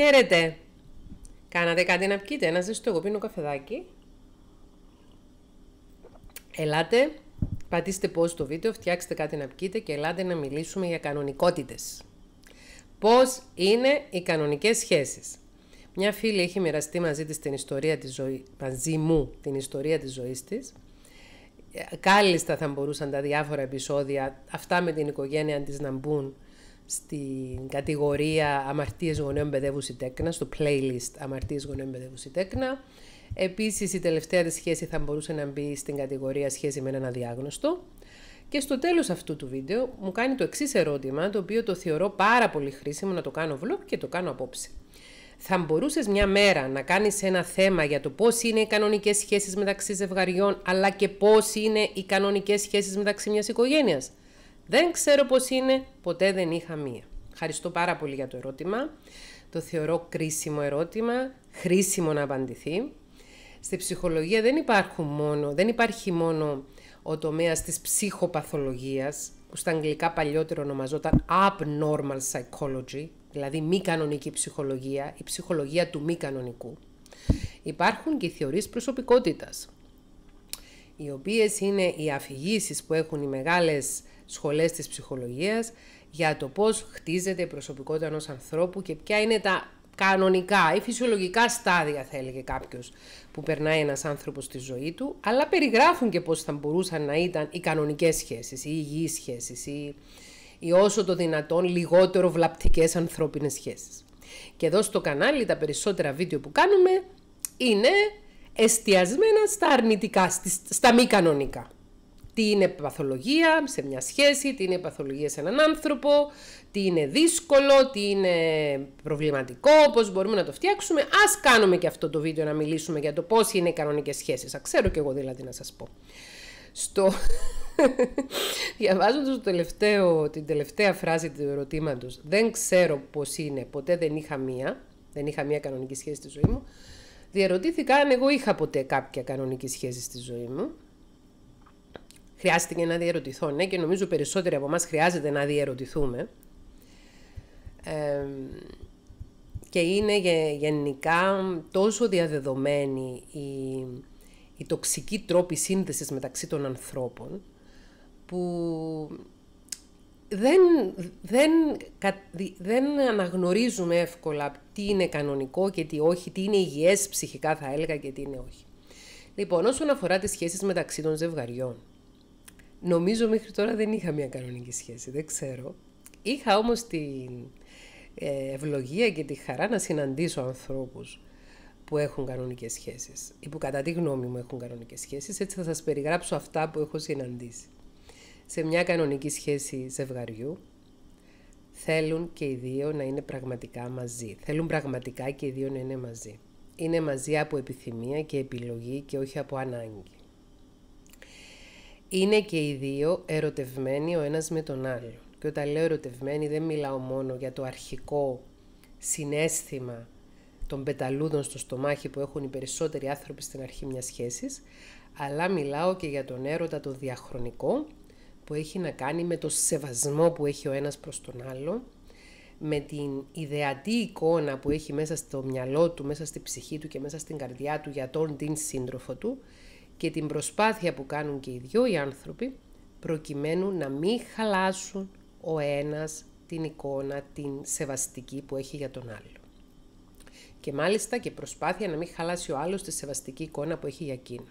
Χαίρετε! Κάνατε κάτι να πιείτε, ένα ζεστό, εγώ πίνω καφεδάκι. Ελάτε, πατήστε pause το βίντεο, φτιάξτε κάτι να πιείτε και ελάτε να μιλήσουμε για κανονικότητες. Πώς είναι οι κανονικές σχέσεις. Μια φίλη έχει μοιραστεί μαζί μου την ιστορία της ζωής της. Κάλλιστα θα μπορούσαν τα διάφορα επεισόδια, αυτά με την οικογένεια της να μπουν στην κατηγορία αμαρτίες γονέων παιδεύους ή τέκνα, στο playlist αμαρτίες γονέων παιδεύους ή τέκνα. Επίσης η τελευταία της σχέση θα μπορούσε να μπει στην κατηγορία σχέση με έναν αδιάγνωστο. Και στο τέλος αυτού του βίντεο μου κάνει το εξής ερώτημα, το οποίο το θεωρώ πάρα πολύ χρήσιμο να το κάνω vlog και το κάνω απόψε. Θα μπορούσες μια μέρα να κάνεις ένα θέμα για το πώς είναι οι κανονικές σχέσεις μεταξύ ζευγαριών, αλλά και πώς είναι οι κανονικές σχέσεις μεταξύ μιας οικογένειας. Δεν ξέρω πώς είναι, ποτέ δεν είχα μία. Ευχαριστώ πάρα πολύ για το ερώτημα. Το θεωρώ κρίσιμο ερώτημα, χρήσιμο να απαντηθεί. Στη ψυχολογία δεν υπάρχει μόνο ο τομέας της ψυχοπαθολογίας, που στα αγγλικά παλιότερο ονομαζόταν abnormal psychology, δηλαδή μη κανονική ψυχολογία, η ψυχολογία του μη κανονικού. Υπάρχουν και οι θεωρίες προσωπικότητας, οι οποίες είναι οι αφηγήσεις που έχουν οι μεγάλες σχολές της ψυχολογίας για το πώς χτίζεται η προσωπικότητα ενός ανθρώπου και ποια είναι τα κανονικά ή φυσιολογικά στάδια, θα έλεγε κάποιος, που περνάει ένας άνθρωπος στη ζωή του, αλλά περιγράφουν και πώς θα μπορούσαν να ήταν οι κανονικές σχέσεις, οι υγιείς σχέσεις, οι όσο το δυνατόν λιγότερο βλαπτικές ανθρώπινες σχέσεις. Και εδώ στο κανάλι τα περισσότερα βίντεο που κάνουμε είναι εστιασμένα στα αρνητικά, στα μη κανονικά. Τι είναι παθολογία σε μια σχέση, τι είναι παθολογία σε έναν άνθρωπο, τι είναι δύσκολο, τι είναι προβληματικό, πώς μπορούμε να το φτιάξουμε. Ας κάνουμε και αυτό το βίντεο να μιλήσουμε για το πώς είναι οι κανονικές σχέσεις. Ξέρω κι εγώ δηλαδή να σας πω. Διαβάζοντας την τελευταία φράση του ερωτήματος, δεν ξέρω πώς είναι, ποτέ δεν είχα μία κανονική σχέση στη ζωή μου, διαρωτήθηκα αν εγώ είχα ποτέ κάποια κανονική σχέση στη ζωή μου. Χρειάστηκε να διαρωτηθώ, ναι, και νομίζω περισσότεροι από εμάς χρειάζεται να διαρωτηθούμε. Και είναι γενικά τόσο διαδεδομένη η τοξική τρόπη σύνδεσης μεταξύ των ανθρώπων, που δεν αναγνωρίζουμε εύκολα τι είναι κανονικό και τι όχι, τι είναι υγιές ψυχικά θα έλεγα και τι είναι όχι. Λοιπόν, όσον αφορά τις σχέσεις μεταξύ των ζευγαριών, νομίζω μέχρι τώρα δεν είχα μια κανονική σχέση, δεν ξέρω. Είχα όμως την ευλογία και τη χαρά να συναντήσω ανθρώπους που έχουν κανονικές σχέσεις ή που κατά τη γνώμη μου έχουν κανονικές σχέσεις, έτσι θα σας περιγράψω αυτά που έχω συναντήσει. Σε μια κανονική σχέση ζευγαριού θέλουν και οι δύο να είναι πραγματικά μαζί. Θέλουν πραγματικά και οι δύο να είναι μαζί. Είναι μαζί από επιθυμία και επιλογή και όχι από ανάγκη. Είναι και οι δύο ερωτευμένοι ο ένας με τον άλλον. Και όταν λέω ερωτευμένοι δεν μιλάω μόνο για το αρχικό συναίσθημα των πεταλούδων στο στομάχι που έχουν οι περισσότεροι άνθρωποι στην αρχή μιας σχέσης, αλλά μιλάω και για τον έρωτα τον διαχρονικό, που έχει να κάνει με το σεβασμό που έχει ο ένας προς τον άλλο, με την ιδεατή εικόνα που έχει μέσα στο μυαλό του, μέσα στη ψυχή του και μέσα στην καρδιά του για την σύντροφο του, και την προσπάθεια που κάνουν και οι δυο οι άνθρωποι, προκειμένου να μην χαλάσουν ο ένας την εικόνα, την σεβαστική που έχει για τον άλλο. Και μάλιστα και προσπάθεια να μην χαλάσει ο άλλος τη σεβαστική εικόνα που έχει για εκείνο.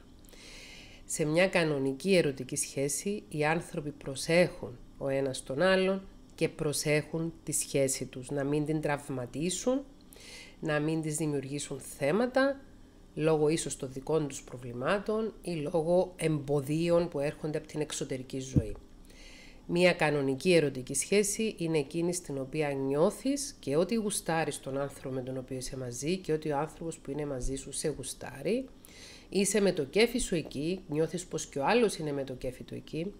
Σε μια κανονική ερωτική σχέση, οι άνθρωποι προσέχουν ο ένας τον άλλον και προσέχουν τη σχέση τους, να μην την τραυματίσουν, να μην της δημιουργήσουν θέματα, λόγω ίσως των δικών τους προβλημάτων ή λόγω εμποδίων που έρχονται από την εξωτερική ζωή. Μία κανονική ερωτική σχέση είναι εκείνη στην οποία νιώθεις και ό,τι γουστάρεις τον άνθρωπο με τον οποίο είσαι μαζί και ό,τι ο άνθρωπος που είναι μαζί σου σε γουστάρει. Είσαι με το κέφι σου εκεί, νιώθεις πως και ο άλλος είναι με το κέφι του εκεί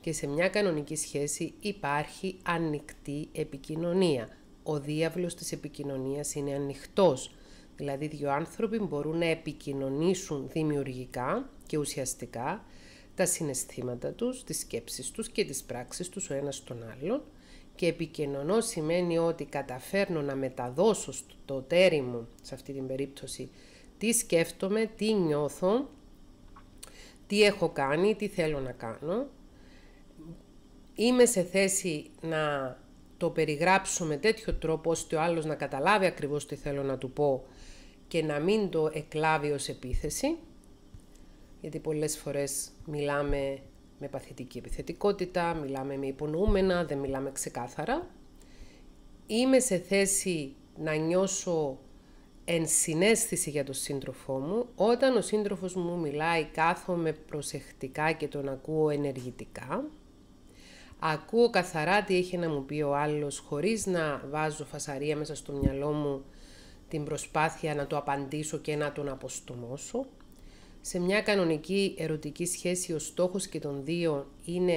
και σε μια κανονική σχέση υπάρχει ανοιχτή επικοινωνία. Ο διάβλος της επικοινωνίας είναι ανοιχτός. Δηλαδή, δύο άνθρωποι μπορούν να επικοινωνήσουν δημιουργικά και ουσιαστικά τα συναισθήματα τους, τις σκέψεις τους και τις πράξεις τους ο ένας τον άλλον και επικοινωνώ σημαίνει ότι καταφέρνω να μεταδώσω στο τέρι μου, σε αυτή την περίπτωση, τι σκέφτομαι, τι νιώθω, τι έχω κάνει, τι θέλω να κάνω. Είμαι σε θέση να το περιγράψω με τέτοιο τρόπο ώστε ο άλλος να καταλάβει ακριβώς τι θέλω να του πω και να μην το εκλάβει ως επίθεση, γιατί πολλές φορές μιλάμε με παθητική επιθετικότητα, μιλάμε με υπονοούμενα, δεν μιλάμε ξεκάθαρα. Είμαι σε θέση να νιώσω ενσυναίσθηση για τον σύντροφό μου. Όταν ο σύντροφος μου μιλάει, κάθομαι προσεκτικά και τον ακούω ενεργητικά. Ακούω καθαρά τι έχει να μου πει ο άλλος, χωρίς να βάζω φασαρία μέσα στο μυαλό μου την προσπάθεια να το απαντήσω και να τον αποστομώσω. Σε μια κανονική ερωτική σχέση ο στόχος και των δύο είναι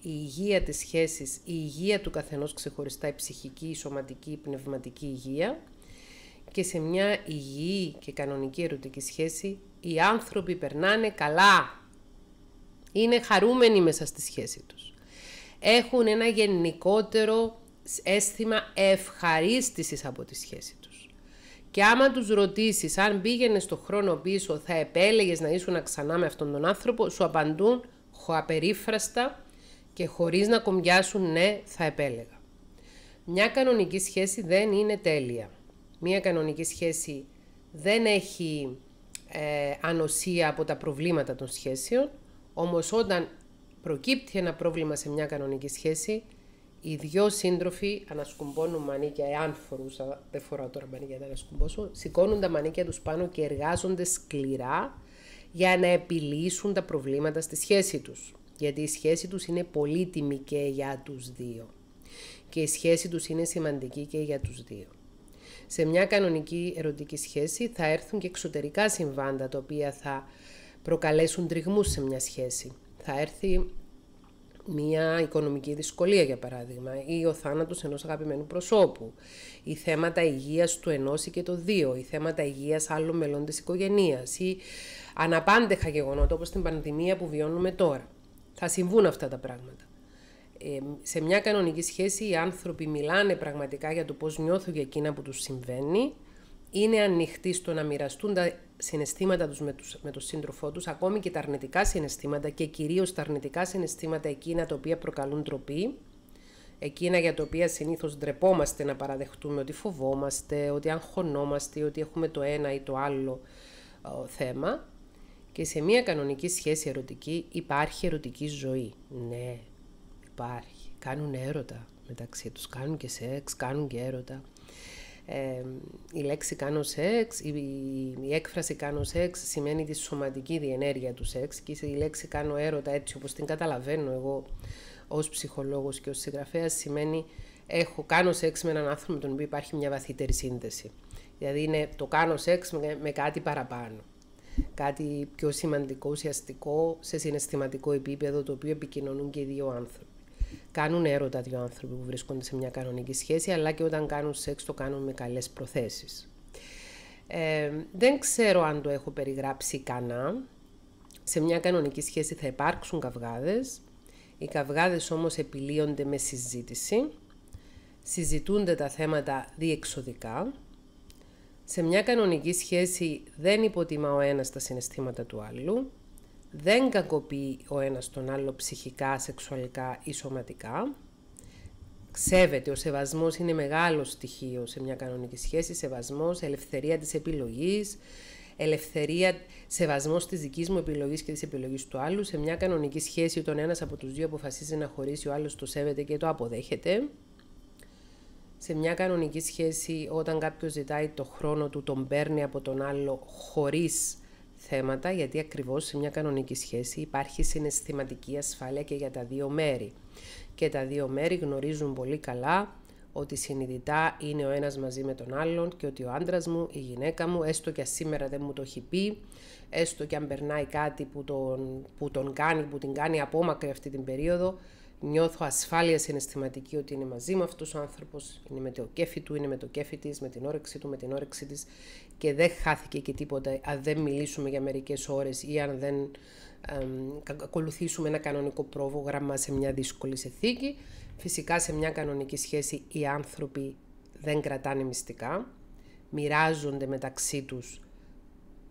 η υγεία της σχέσης, η υγεία του καθενός ξεχωριστά, η ψυχική, η σωματική, η πνευματική υγεία. Και σε μια υγιή και κανονική ερωτική σχέση οι άνθρωποι περνάνε καλά. Είναι χαρούμενοι μέσα στη σχέση τους. Έχουν ένα γενικότερο αίσθημα ευχαρίστησης από τη σχέση τους. Και άμα τους ρωτήσεις αν πήγαινες το χρόνο πίσω θα επέλεγες να ήσουν ξανά με αυτόν τον άνθρωπο, σου απαντούν απερίφραστα και χωρίς να κομπιάσουν ναι θα επέλεγα. Μια κανονική σχέση δεν είναι τέλεια. Μια κανονική σχέση δεν έχει ανοσία από τα προβλήματα των σχέσεων, όμως όταν προκύπτει ένα πρόβλημα σε μια κανονική σχέση, οι δυο σύντροφοι ανασκουμπώνουν μανίκια, εάν φορούσα, δεν φοράω τώρα μανίκια, δεν ανασκουμπώσω, σηκώνουν τα μανίκια τους πάνω και εργάζονται σκληρά για να επιλύσουν τα προβλήματα στη σχέση τους. Γιατί η σχέση τους είναι πολύτιμη και για τους δύο. Και η σχέση τους είναι σημαντική και για τους δύο. Σε μια κανονική ερωτική σχέση θα έρθουν και εξωτερικά συμβάντα τα οποία θα προκαλέσουν τριγμούς σε μια σχέση. Θα έρθει μια οικονομική δυσκολία για παράδειγμα ή ο θάνατος ενός αγαπημένου προσώπου ή θέματα υγείας του ενός ή και το δύο ή θέματα υγείας άλλων μελών της οικογένειας ή αναπάντεχα γεγονότα όπως την πανδημία που βιώνουμε τώρα. Θα συμβούν αυτά τα πράγματα. Σε μια κανονική σχέση οι άνθρωποι μιλάνε πραγματικά για το πώς νιώθουν για εκείνα που τους συμβαίνει. Είναι ανοιχτοί στο να μοιραστούν τα συναισθήματα τους με τον σύντροφό τους, ακόμη και τα αρνητικά συναισθήματα και κυρίως τα αρνητικά συναισθήματα εκείνα τα οποία προκαλούν ντροπή, εκείνα για τα οποία συνήθως ντρεπόμαστε να παραδεχτούμε ότι φοβόμαστε, ότι αγχωνόμαστε, ότι έχουμε το ένα ή το άλλο θέμα. Και σε μια κανονική σχέση ερωτική υπάρχει ερωτική ζωή. Ναι, υπάρχει. Κάνουν έρωτα μεταξύ τους, κάνουν και σεξ, κάνουν και έρωτα. Η λέξη κάνω σεξ, η έκφραση κάνω σεξ σημαίνει τη σωματική διενέργεια του σεξ και η λέξη κάνω έρωτα έτσι όπως την καταλαβαίνω εγώ ως ψυχολόγος και ως συγγραφέας σημαίνει κάνω σεξ με έναν άνθρωπο με τον οποίο υπάρχει μια βαθύτερη σύνδεση. Δηλαδή είναι το κάνω σεξ με κάτι παραπάνω, κάτι πιο σημαντικό, ουσιαστικό σε συναισθηματικό επίπεδο το οποίο επικοινωνούν και οι δύο άνθρωποι. Κάνουν έρωτα δύο άνθρωποι που βρίσκονται σε μια κανονική σχέση, αλλά και όταν κάνουν σεξ το κάνουν με καλές προθέσεις. Δεν ξέρω αν το έχω περιγράψει κανά. Σε μια κανονική σχέση θα υπάρξουν καυγάδες. Οι καυγάδες όμως επιλύονται με συζήτηση. Συζητούνται τα θέματα διεξοδικά. Σε μια κανονική σχέση δεν υποτιμά ο ένας τα συναισθήματα του άλλου. Δεν κακοποιεί ο ένας τον άλλο ψυχικά, σεξουαλικά ή σωματικά. Σέβεται, ο σεβασμός είναι μεγάλο στοιχείο σε μια κανονική σχέση. Σεβασμός, ελευθερία της επιλογής, σεβασμός της δικής μου επιλογής και της επιλογής του άλλου. Σε μια κανονική σχέση, όταν ένας από τους δύο αποφασίζει να χωρίσει, ο άλλος το σέβεται και το αποδέχεται. Σε μια κανονική σχέση, όταν κάποιος ζητάει το χρόνο του, τον παίρνει από τον άλλο χωρίς θέματα, γιατί ακριβώς σε μια κανονική σχέση υπάρχει συναισθηματική ασφάλεια και για τα δύο μέρη. Και τα δύο μέρη γνωρίζουν πολύ καλά ότι συνειδητά είναι ο ένας μαζί με τον άλλον και ότι ο άντρας μου, η γυναίκα μου, έστω και σήμερα δεν μου το έχει πει, έστω και αν περνάει κάτι που την κάνει απόμακρη αυτή την περίοδο, νιώθω ασφάλεια συναισθηματική ότι είναι μαζί με αυτός ο άνθρωπος, είναι με το κέφι του, είναι με το κέφι της, με την όρεξή του, με την όρεξή της και δεν χάθηκε και τίποτα αν δεν μιλήσουμε για μερικές ώρες ή αν δεν ακολουθήσουμε ένα κανονικό πρόγραμμα σε μια δύσκολη συνθήκη. Φυσικά σε μια κανονική σχέση οι άνθρωποι δεν κρατάνε μυστικά, μοιράζονται μεταξύ τους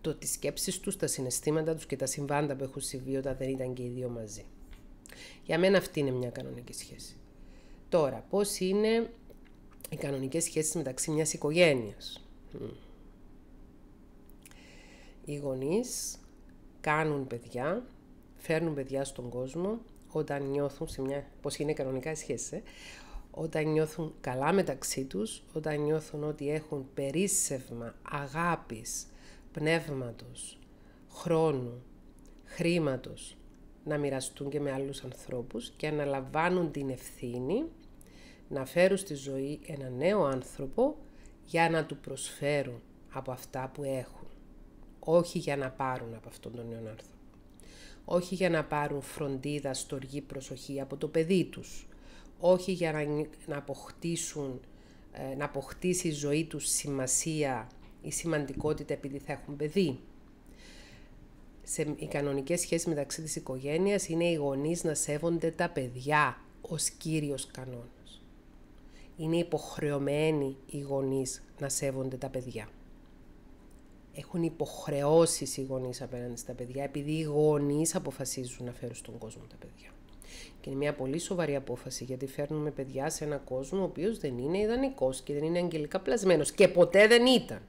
το τις σκέψεις τους, τα συναισθήματα τους και τα συμβάντα που έχουν συμβεί όταν δεν ήταν και οι δύο μαζί. Για μένα αυτή είναι μια κανονική σχέση. Τώρα, πώς είναι οι κανονικές σχέσεις μεταξύ μιας οικογένειας. Οι γονείς κάνουν παιδιά, φέρνουν παιδιά στον κόσμο όταν νιώθουν σε μια... πώς είναι κανονικά σχέσεις, όταν νιώθουν καλά μεταξύ τους, όταν νιώθουν ότι έχουν περίσσευμα αγάπης, πνεύματος, χρόνου, χρήματος να μοιραστούν και με άλλους ανθρώπους και αναλαμβάνουν την ευθύνη να φέρουν στη ζωή ένα νέο άνθρωπο για να του προσφέρουν από αυτά που έχουν. Όχι για να πάρουν από αυτόν τον νέο άνθρωπο. Όχι για να πάρουν φροντίδα, στοργή, προσοχή από το παιδί τους. Όχι για να αποκτήσει η ζωή τους σημασία ή σημαντικότητα επειδή θα έχουν παιδί. Οι κανονικές σχέσεις μεταξύ της οικογένειας είναι οι γονείς να σέβονται τα παιδιά ως κύριος κανόνας. Είναι υποχρεωμένοι οι γονείς να σέβονται τα παιδιά. Έχουν υποχρεώσεις οι γονείς απέναντι στα παιδιά, επειδή οι γονείς αποφασίζουν να φέρουν στον κόσμο τα παιδιά. Και είναι μια πολύ σοβαρή απόφαση, γιατί φέρνουμε παιδιά σε έναν κόσμο ο οποίος δεν είναι ιδανικός και δεν είναι αγγελικά πλασμένος. Και ποτέ δεν ήταν.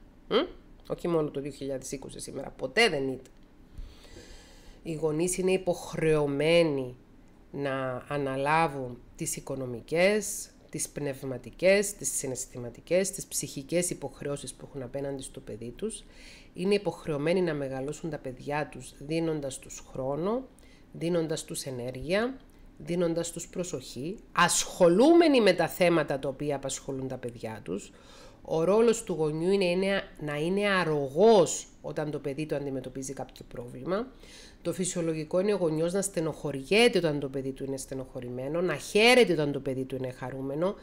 Όχι μόνο το 2020 σήμερα, ποτέ δεν ήταν. Οι γονείς είναι υποχρεωμένοι να αναλάβουν τις οικονομικές, τις πνευματικές, τις συναισθηματικές, τις ψυχικές υποχρεώσεις που έχουν απέναντι στο παιδί τους. Είναι υποχρεωμένοι να μεγαλώσουν τα παιδιά τους δίνοντας τους χρόνο, δίνοντας τους ενέργεια, δίνοντας τους προσοχή, ασχολούμενοι με τα θέματα τα οποία απασχολούν τα παιδιά τους. Ο ρόλος του γονιού είναι να είναι αρρωγός όταν το παιδί του αντιμετωπίζει κάποιο πρόβλημα. Το φυσιολογικό είναι ο γονιός να στενοχωριέται όταν το παιδί του είναι στενοχωρημένο, να χαίρεται όταν το παιδί του είναι χαρούμενο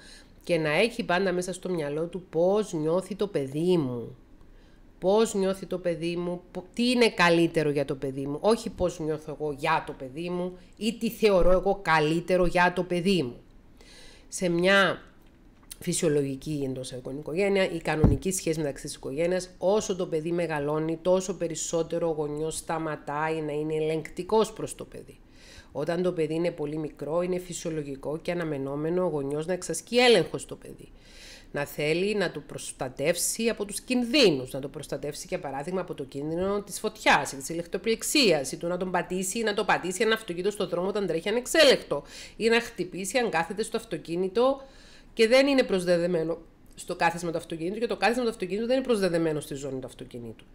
και να έχει πάντα μέσα στο μυαλό του πώς νιώθει το παιδί μου. Πώς νιώθει το παιδί μου, τι είναι καλύτερο για το παιδί μου, όχι πώς νιώθω εγώ για το παιδί μου ή τι θεωρώ εγώ καλύτερο για το παιδί μου. Σε μια φυσιολογική εντός οικογένεια, η κανονική σχέση μεταξύ της οικογένειας, όσο το παιδί μεγαλώνει, τόσο περισσότερο ο γονιός σταματάει να είναι ελεγκτικός προς το παιδί. Όταν το παιδί είναι πολύ μικρό, είναι φυσιολογικό και αναμενόμενο ο γονιός να εξασκεί έλεγχο στο παιδί. Να θέλει να το προστατεύσει από τους κινδύνους, να το προστατεύσει για παράδειγμα από το κίνδυνο της φωτιάς ή της ηλεκτροπληξίας, ή του να τον πατήσει ή να το πατήσει ένα αυτοκίνητο στο δρόμο όταν τρέχει ανεξέλεκτο, ή να χτυπήσει αν κάθεται στο αυτοκίνητο και δεν είναι προσδεδεμένο στο κάθισμα του αυτοκίνητου και το κάθισμα του αυτοκίνητου δεν είναι προσδεδεμένο στη ζώνη του αυτοκίνητου.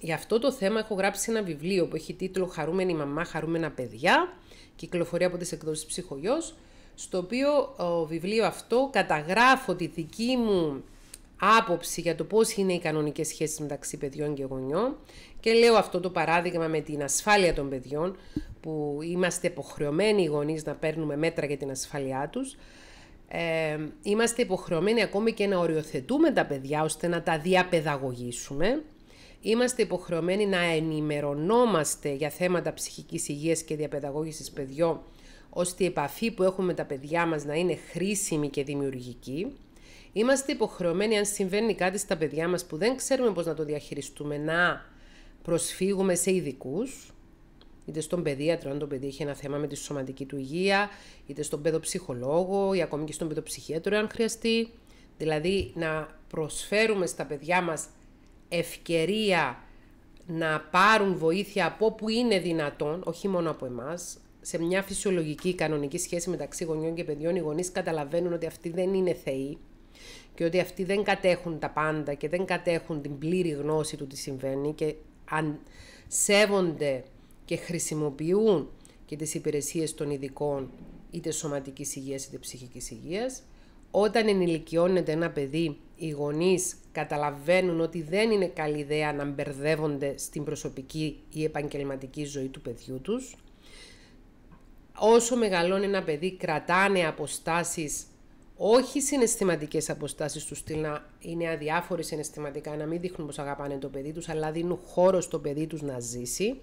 Για αυτό το θέμα έχω γράψει ένα βιβλίο που έχει τίτλο «Χαρούμενη μαμά, χαρούμενα παιδιά», κυκλοφορεί από τις εκδόσεις Ψυχογιός, στο οποίο βιβλίο αυτό καταγράφω τη δική μου άποψη για το πώς είναι οι κανονικές σχέσεις μεταξύ παιδιών και γονιών και λέω αυτό το παράδειγμα με την ασφάλεια των παιδιών που είμαστε υποχρεωμένοι οι γονείς να παίρνουμε μέτρα για την ασφάλειά τους. Είμαστε υποχρεωμένοι ακόμη και να οριοθετούμε τα παιδιά ώστε να τα διαπαιδαγωγήσουμε. Είμαστε υποχρεωμένοι να ενημερωνόμαστε για θέματα ψυχικής υγείας και διαπαιδαγώγησης παιδιών ώστε η επαφή που έχουμε με τα παιδιά μας να είναι χρήσιμη και δημιουργική. Είμαστε υποχρεωμένοι, αν συμβαίνει κάτι στα παιδιά μας που δεν ξέρουμε πώς να το διαχειριστούμε, να προσφύγουμε σε ειδικούς, είτε στον παιδίατρο, αν το παιδί έχει ένα θέμα με τη σωματική του υγεία, είτε στον παιδοψυχολόγο ή ακόμη και στον παιδοψυχίατρο, αν χρειαστεί. Δηλαδή, να προσφέρουμε στα παιδιά μας ευκαιρία να πάρουν βοήθεια από όπου είναι δυνατόν, όχι μόνο από εμάς. Σε μια φυσιολογική κανονική σχέση μεταξύ γονιών και παιδιών, οι γονείς καταλαβαίνουν ότι αυτοί δεν είναι θεοί και ότι αυτοί δεν κατέχουν τα πάντα και δεν κατέχουν την πλήρη γνώση του τι συμβαίνει και αν σέβονται και χρησιμοποιούν και τις υπηρεσίες των ειδικών είτε σωματικής υγείας είτε ψυχικής υγείας. Όταν ενηλικιώνεται ένα παιδί, οι γονείς καταλαβαίνουν ότι δεν είναι καλή ιδέα να μπερδεύονται στην προσωπική ή επαγγελματική ζωή του παιδιού τους. Όσο μεγαλώνει ένα παιδί, κρατάνε αποστάσεις, όχι συναισθηματικές αποστάσεις του στυλ να είναι αδιάφοροι συναισθηματικά, να μην δείχνουν πως αγαπάνε το παιδί τους, αλλά δίνουν χώρο στο παιδί τους να ζήσει,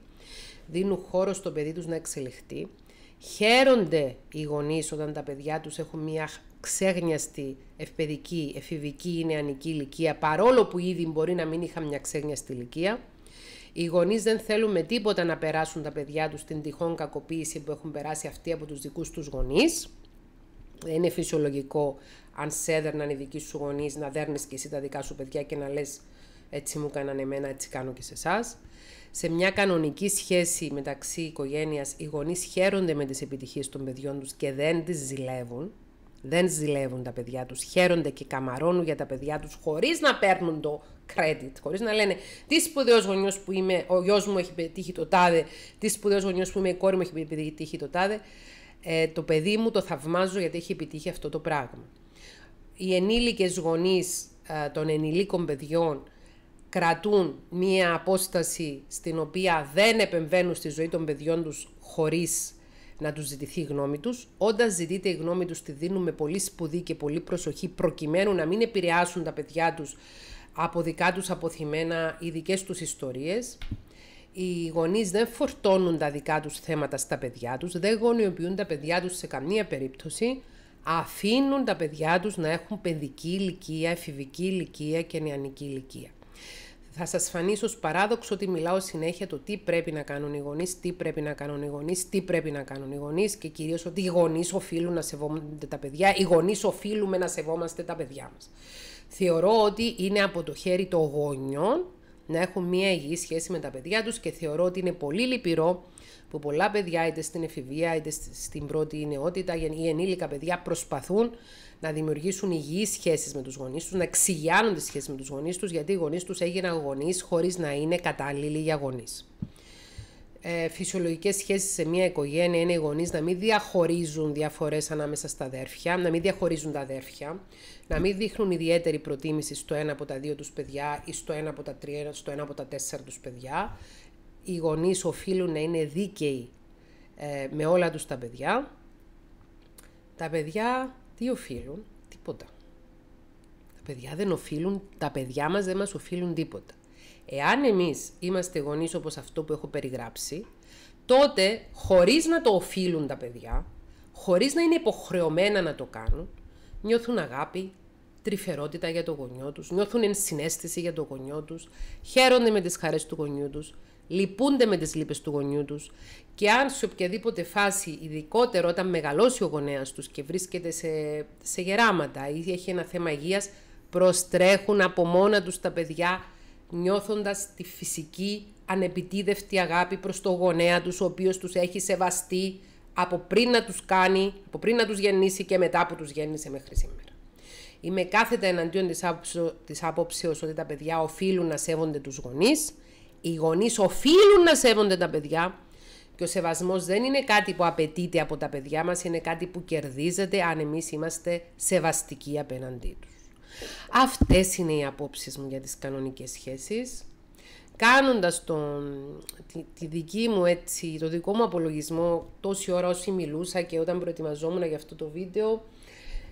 δίνουν χώρο στο παιδί τους να εξελιχθεί Χαίρονται οι γονείς όταν τα παιδιά τους έχουν μια ξέγνιαστη ευπαιδική, εφηβική ή νεανική ηλικία, παρόλο που ήδη μπορεί να μην είχαν μια ξέγνιαστη ηλικία. Οι γονείς δεν θέλουν με τίποτα να περάσουν τα παιδιά τους την τυχόν κακοποίηση που έχουν περάσει αυτοί από τους δικούς τους γονείς. Δεν είναι φυσιολογικό, αν σε έδερναν οι δικοί σου γονείς, να δέρνεις και εσύ τα δικά σου παιδιά και να λες έτσι μου κάναν εμένα, έτσι κάνω και σε εσάς. Σε μια κανονική σχέση μεταξύ οικογένειας, οι γονείς χαίρονται με τις επιτυχίες των παιδιών τους και δεν τις ζηλεύουν. Δεν ζηλεύουν τα παιδιά τους, χαίρονται και καμαρώνουν για τα παιδιά τους χωρίς να παίρνουν το credit, χωρίς να λένε τι σπουδαίος γονιός που είμαι, ο γιος μου έχει πετύχει το τάδε, τι σπουδαίος γονιός που είμαι, η κόρη μου έχει πετύχει το τάδε. Το παιδί μου το θαυμάζω γιατί έχει επιτύχει αυτό το πράγμα. Οι ενήλικες γονείς των ενηλίκων παιδιών κρατούν μία απόσταση στην οποία δεν επεμβαίνουν στη ζωή των παιδιών τους χωρίς να τους ζητηθεί η γνώμη τους. Όταν ζητείται η γνώμη τους, τη δίνουν με πολύ σπουδή και πολύ προσοχή, προκειμένου να μην επηρεάσουν τα παιδιά τους από δικά τους αποθυμένα οι δικές τους ιστορίες. Οι γονείς δεν φορτώνουν τα δικά τους θέματα στα παιδιά τους, δεν γονιοποιούν τα παιδιά τους σε καμία περίπτωση. Αφήνουν τα παιδιά τους να έχουν παιδική ηλικία, εφηβική ηλικία και νεανική ηλικία. Θα σας φανεί ως παράδοξο ότι μιλάω συνέχεια το τι πρέπει να κάνουν οι γονείς, τι πρέπει να κάνουν οι γονείς, τι πρέπει να κάνουν οι γονείς και κυρίως ότι οι γονείς οφείλουν να σεβόμαστε τα παιδιά, οι γονείς οφείλουμε να σεβόμαστε τα παιδιά μας. Θεωρώ ότι είναι από το χέρι των γονιών να έχουν μια υγιή σχέση με τα παιδιά τους και θεωρώ ότι είναι πολύ λυπηρό που πολλά παιδιά, είτε στην εφηβεία είτε στην πρώτη νεότητα ή ενήλικα παιδιά, προσπαθούν να δημιουργήσουν υγιείς σχέσεις με τους γονείς τους, να ξυγιάνουν τις σχέσεις με τους γονείς τους, γιατί οι γονείς τους έγιναν γονείς χωρίς να είναι κατάλληλοι για γονείς. Φυσιολογικές σχέσεις σε μια οικογένεια είναι οι γονείς να μην διαχωρίζουν διαφορές ανάμεσα στα αδέρφια, να μην διαχωρίζουν τα αδέρφια, να μην δείχνουν ιδιαίτερη προτίμηση στο ένα από τα δύο τους παιδιά ή στο ένα από τα τρία, στο ένα από τα τέσσερα τους παιδιά. Οι γονείς οφείλουν να είναι δίκαιοι με όλα τους τα παιδιά. Τα παιδιά τι οφείλουν? Τίποτα. Τα παιδιά δεν οφείλουν, τα παιδιά μας δεν μας οφείλουν τίποτα. Εάν εμείς είμαστε γονείς όπως αυτό που έχω περιγράψει, τότε χωρίς να το οφείλουν τα παιδιά, χωρίς να είναι υποχρεωμένα να το κάνουν, νιώθουν αγάπη, τρυφερότητα για το γονιό τους, νιώθουν ενσυναίσθηση για το γονιό τους, χαίρονται με τις χαρές του γονιού τους, λυπούνται με τις λύπες του γονιού τους και αν σε οποιαδήποτε φάση, ειδικότερο όταν μεγαλώσει ο γονέας τους και βρίσκεται σε γεράματα ή έχει ένα θέμα υγείας, προστρέχουν από μόνα τους τα παιδιά, νιώθοντας τη φυσική ανεπιτίδευτη αγάπη προς τον γονέα τους, ο οποίος τους έχει σεβαστεί από πριν να τους γεννήσει και μετά που τους γέννησε μέχρι σήμερα. Είμαι κάθετα εναντίον της άποψης ότι τα παιδιά οφείλουν να σέβονται τους γονείς. Οι γονείς οφείλουν να σέβονται τα παιδιά και ο σεβασμός δεν είναι κάτι που απαιτείται από τα παιδιά μας, είναι κάτι που κερδίζεται αν εμείς είμαστε σεβαστικοί απέναντί τους. Αυτές είναι οι απόψεις μου για τις κανονικές σχέσεις. Κάνοντας το δικό μου απολογισμό τόση ώρα όσοι μιλούσα και όταν προετοιμαζόμουν για αυτό το βίντεο,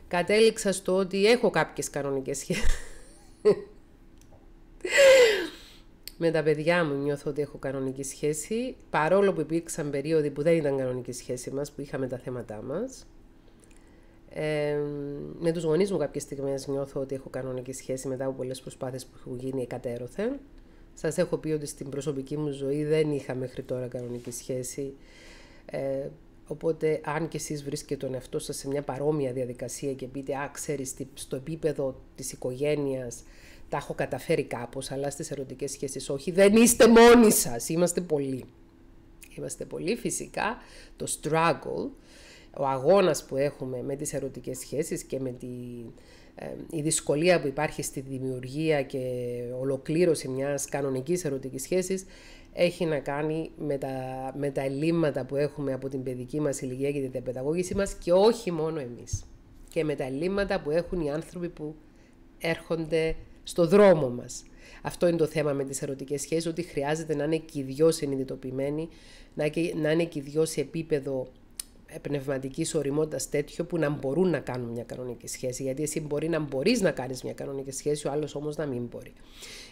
κατέληξα στο ότι έχω κάποιες κανονικές σχέσεις. Με τα παιδιά μου νιώθω ότι έχω κανονική σχέση, παρόλο που υπήρξαν περίοδοι που δεν ήταν κανονική σχέση μας, που είχαμε τα θέματά μας. Με τους γονείς μου κάποιες στιγμές νιώθω ότι έχω κανονική σχέση μετά από πολλές προσπάθειες που έχουν γίνει εκατέρωθεν. Σας έχω πει ότι στην προσωπική μου ζωή δεν είχα μέχρι τώρα κανονική σχέση. Οπότε αν και εσείς βρίσκετε τον εαυτό σας σε μια παρόμοια διαδικασία και πείτε «Α, ξέρεις, στο επίπεδο της οικογένειας τα έχω καταφέρει κάπως, αλλά στις ερωτικές σχέσεις όχι», δεν είστε μόνοι σας, είμαστε πολλοί. Είμαστε πολλοί φυσικά, το struggle, ο αγώνας που έχουμε με τις ερωτικές σχέσεις και με η δυσκολία που υπάρχει στη δημιουργία και ολοκλήρωση μιας κανονικής ερωτικής σχέσης έχει να κάνει με τα ελλείμματα που έχουμε από την παιδική μας ηλικία και την παιδαγώγηση μας και όχι μόνο εμείς. Και με τα ελλείμματα που έχουν οι άνθρωποι που έρχονται στο δρόμο μας. Αυτό είναι το θέμα με τις ερωτικές σχέσεις, ότι χρειάζεται να είναι και οι δυο συνειδητοποιημένοι, να είναι και οι δυο σε επίπεδο πνευματικής οριμότητας τέτοιο που να μπορούν να κάνουν μια κανονική σχέση. Γιατί εσύ μπορεί να μπορείς να κάνεις μια κανονική σχέση, ο άλλος όμως να μην μπορεί.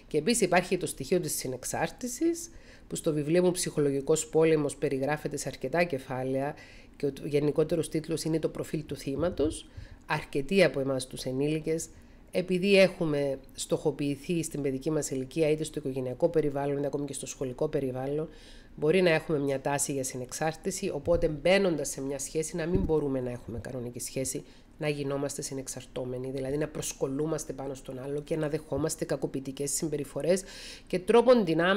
Και επίσης υπάρχει το στοιχείο της συνεξάρτησης, που στο βιβλίο μου «Ψυχολογικός πόλεμος» περιγράφεται σε αρκετά κεφάλαια και ο γενικότερος τίτλος είναι «Το προφίλ του θύματος». Αρκετοί από εμάς τους ενήλικες, επειδή έχουμε στοχοποιηθεί στην παιδική μας ηλικία, είτε στο οικογενειακό περιβάλλον, είτε ακόμη και στο σχολικό περιβάλλον, μπορεί να έχουμε μια τάση για συνεξάρτηση, οπότε μπαίνοντας σε μια σχέση να μην μπορούμε να έχουμε κανονική σχέση, να γινόμαστε συνεξαρτώμενοι, δηλαδή να προσκολούμαστε πάνω στον άλλο και να δεχόμαστε κακοποιητικές συμπεριφορές και τρόποντινά,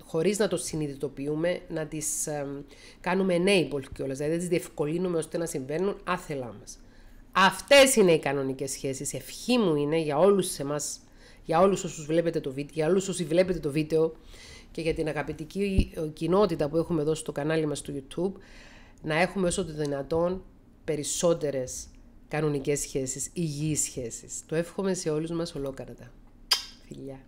χωρίς να το συνειδητοποιούμε, να τις κάνουμε enable κιόλας, δηλαδή να τις διευκολύνουμε ώστε να συμβαίνουν άθελά μας. Αυτές είναι οι κανονικές σχέσεις. Ευχή μου είναι για όλους εμάς, για όλους όσους βλέπετε το βίντεο, για όλους όσοι βλέπετε το βίντεο και για την αγαπητική κοινότητα που έχουμε εδώ στο κανάλι μας στο YouTube, να έχουμε όσο το δυνατόν περισσότερες κανονικές σχέσεις, υγιείς σχέσεις. Το εύχομαι σε όλους μας ολόκαρτα. Φιλιά.